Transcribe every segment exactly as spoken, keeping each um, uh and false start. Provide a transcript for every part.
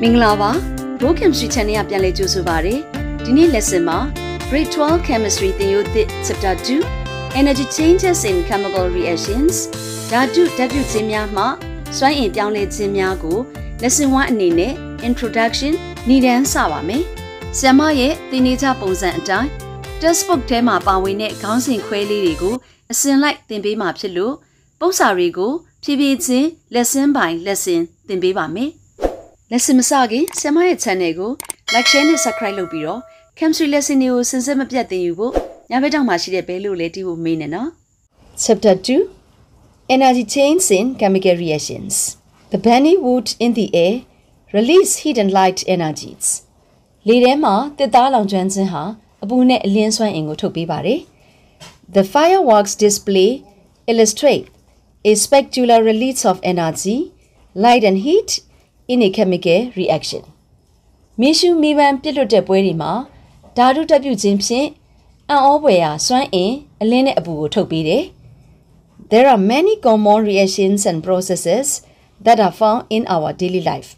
Minglava, Pro Chemistry Channel ya pyan le jyo so pare. Dini lesson ma Grade twelve Chemistry Thin Yo Thit Chapter two Energy Changes in Chemical Reactions Dhatu Dhatu Chin mya ma Swain yin pyaung le chin mya ko Lesson one ane ne Introduction ni dan sa ba me. Sama ye tin ni cha pongsan atai textbook the ma pawin ne khaung sin khwe le ri ko asin lai tin pe ma phit lo Pousa ri ko phi phi chin lesson by lesson tin pe ba me. Lesson masagi, Samaya Tanego, like Shane is a cryo bureau, chemistry lesson you since I'm a pet the Yugo, Navadamashi Belu lady will mean enough. Chapter two Energy Changes in Chemical Reactions. The penny wood in the air release heat and light energies. Lidema, the Dalang Jansen ha, Abune Linswan Ingo Topi Bare. The fireworks display illustrate a spectacular release of energy, light and heat. In a chemical reaction. Mishu Mivan Pilo de Buerima, Daru W. Jimson, and Obwea Swan in Elena Abu Tobide. There are many common reactions and processes that are found in our daily life.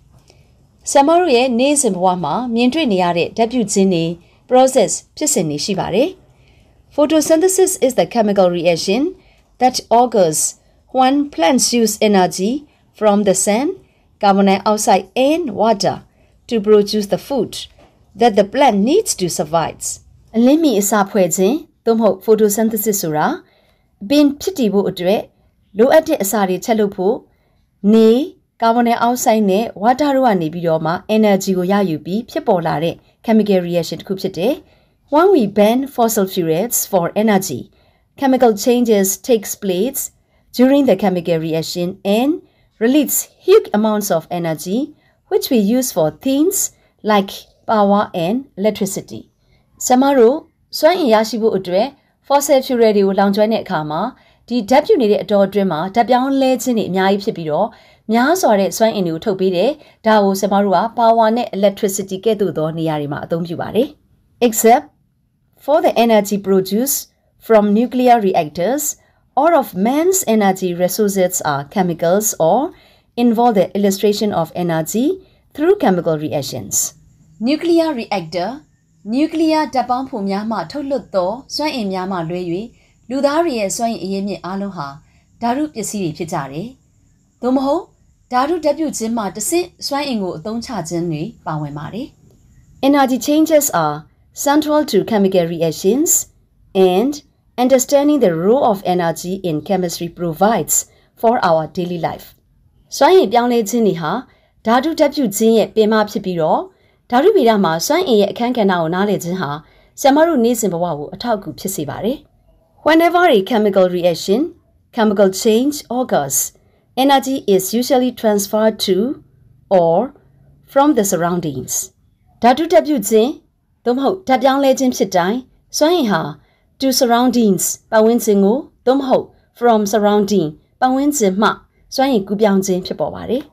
Samaruye Nezimwama, Mientrinare, W. Zini, process Pisini Shibare. Photosynthesis is the chemical reaction that occurs when plants use energy from the sun. Carbon dioxide and water to produce the food that the plant needs to survive. Lemi is a poison, Domho photosynthesis sura, being pity wood, low at the Asari telupo, ne, carbon dioxide ne, water ruani bioma, energy goyayubi, pipolare, chemical reaction kupite. When we burn fossil fuels for energy, chemical changes takes place during the chemical reaction and release huge amounts of energy, which we use for things like power and electricity. Samaro, Swan Yashibu Udre, fossil fuel radio Langjonet Kama, the deputy adult drama, Dabian Leds in it, Nyai Pibiro, Nyasore, Swan in Utopide, Dao Samarua, power net electricity Kedu Niarima, don't you worry? Except for the energy produced from nuclear reactors. All of man's energy resources are chemicals or involve the illustration of energy through chemical reactions. Nuclear reactor, nuclear dabang pu myama tholutto swan in myama lwe ywi ludar ye swan in eye myit a lon ha daru pissiri phit ja de. Tho mho daru dabyu chin ma tasin swan in ko athong cha chin ni pawain ma de. Energy changes are central to chemical reactions and understanding the role of energy in chemistry provides for our daily life. Swan yin pyaung le chin ni ha dhatu dabyu chin ye pinma phit pi ro dhatu vida ma swan yin ye akhan kana ko na le chin ha samaru ni sin bawa ko athaku phit se pare. Whenever a chemical reaction, chemical change occurs, energy is usually transferred to or from the surroundings. Dhatu dabyu chin tho mho dhat pyaung le chin phit tai swan yin ha to surroundings, Bawinzingo, Domho, from surrounding, Bawinzin ma, Swain Gubianzin Pipawari.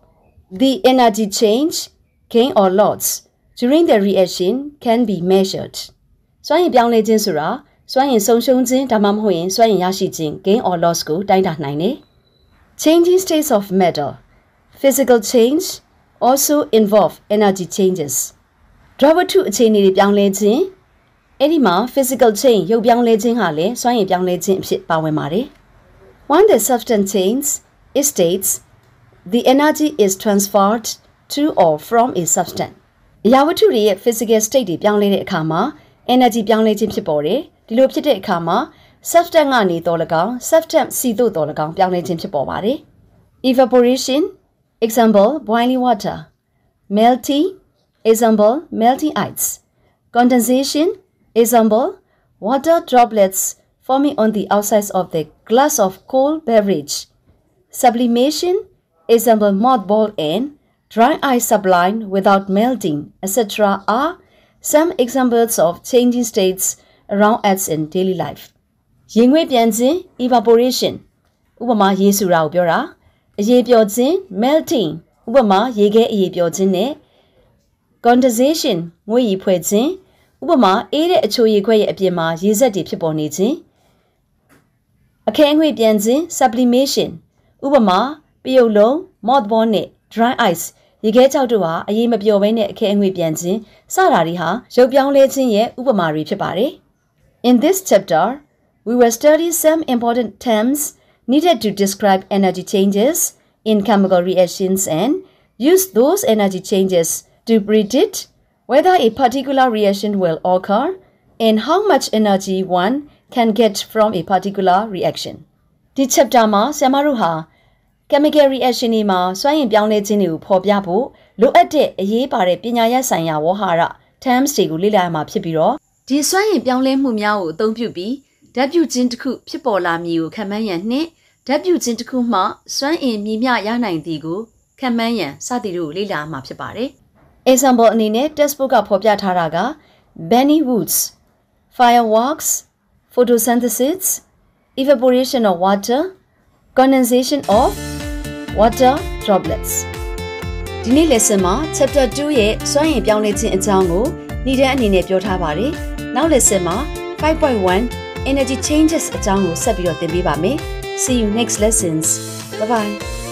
The energy change, gain or loss, during the reaction can be measured. Swain Bianle Jinsura, Swain Sonshonzin, Damam Huin, Swain Yashijin, gain or loss go, Daida Nine. Changing states of matter, physical change, also involve energy changes. Driver to Chini Bianle Jin. Edema physical change you biang le jing ha le swan yin biang le jing phit pawain ma de. When the substance changes, it states the energy is transferred to or from a substance. Yawatu ri physical state de biang le de akha ma energy biang le jing phit paw de. Di lo phit de akha ma substance ga ni to lakaung, substance si to to lakaung biang le jing phit paw ma de. Evaporation, example boiling water. Melting, example melting ice. Condensation, example, water droplets forming on the outside of the glass of cold beverage. Sublimation, example, mothball and dry ice sublime without melting, et cetera are some examples of changing states around us in daily life. Yingwei bianzin, evaporation. Ubama yesura ubiora. Yebiozin, melting. Ubama yege yebiozin ne. Condensation, ngwe yipwezin. Ubama ate a choy quay a pima, yezati pibonizin. A kangwe bianzin, sublimation. Ubama, biolo, moth bonnet, dry ice, Yige Chautua, a yim of your way near King Wibianzi, Sarariha, Shobyang Letin Ye, Ubamari Pibari. In this chapter, we will study some important terms needed to describe energy changes in chemical reactions and use those energy changes to predict whether a particular reaction will occur and how much energy one can get from a particular reaction. This chapter ma Samaruha chemical reaction ma swayin byang le chin ni ko phobya pho lo at de aye ba de panya ya sain ya wahara terms ti ko le la ma phit pi ro di swayin byang le mu mya ko atong pyu pi dap pyu chin tikku phit paw la mi ko khamman yan nit dap pyu chin tikku ma swayin mi mya ya nain ti ko khamman yan sa ti ro le la ma phit ba de example ani ne textbook ka phobya tha ra ga Benny Woods fireworks, photosynthesis, evaporation of water, condensation of water droplets. In this lesson, chapter two is the same as the chapter one. Now, lesson five point one energy changes. See you next lessons. Bye bye.